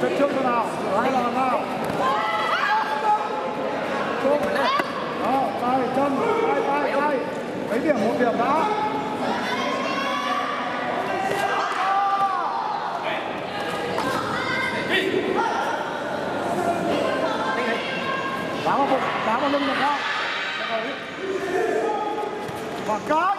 Chân trước thế nào? Đấy là nào? Đó, tay, chân, tay, tay, tay. Mấy điểm, một điểm đã. Đá vào bụng, đá vào lưng được không? Và cắt.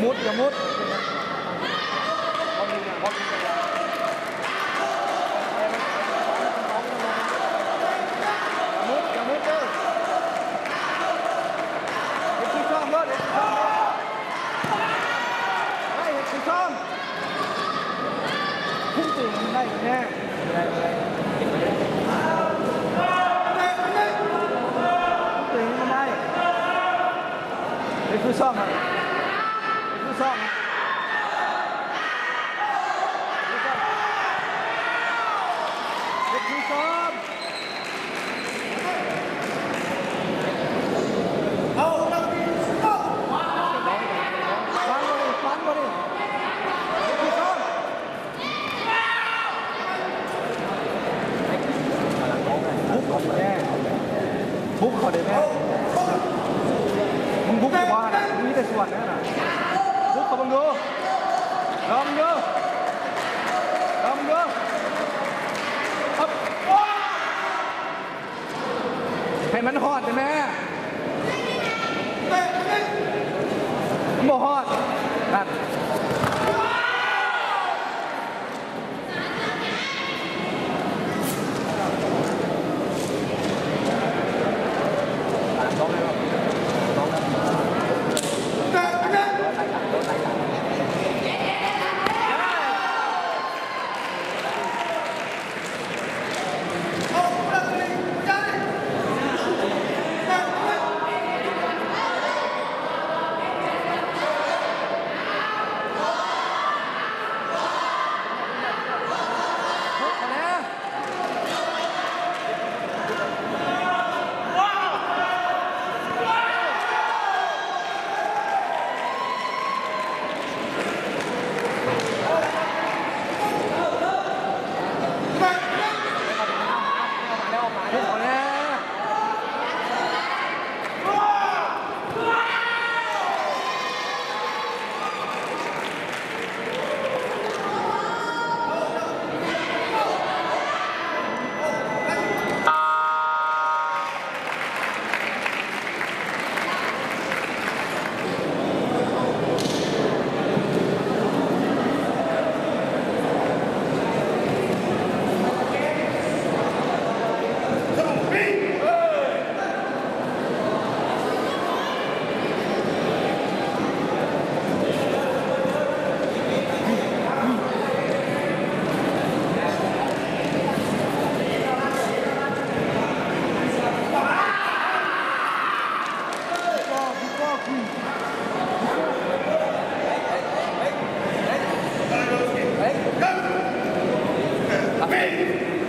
Mút ให้มันฮอดได้ไหมบ่ฮอดครับHey! Hey! Yeah.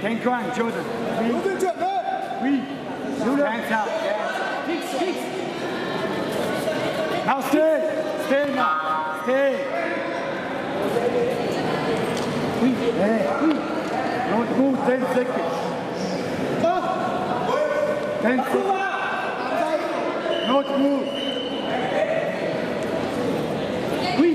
Thank God, Jordan. We. Hands up. Kicks, kicks. Now stay. Stay now. Stay. We. Don't move. 10 seconds. 10 seconds. Don't move. We.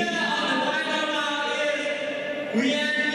of the final round is...